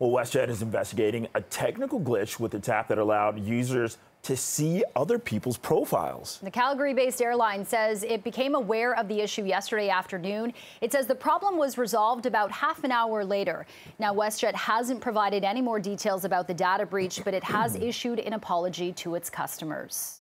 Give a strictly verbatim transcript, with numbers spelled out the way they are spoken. Well, WestJet is investigating a technical glitch with its app that allowed users to see other people's profiles. The Calgary-based airline says it became aware of the issue yesterday afternoon. It says the problem was resolved about half an hour later. Now, WestJet hasn't provided any more details about the data breach, but it has issued an apology to its customers.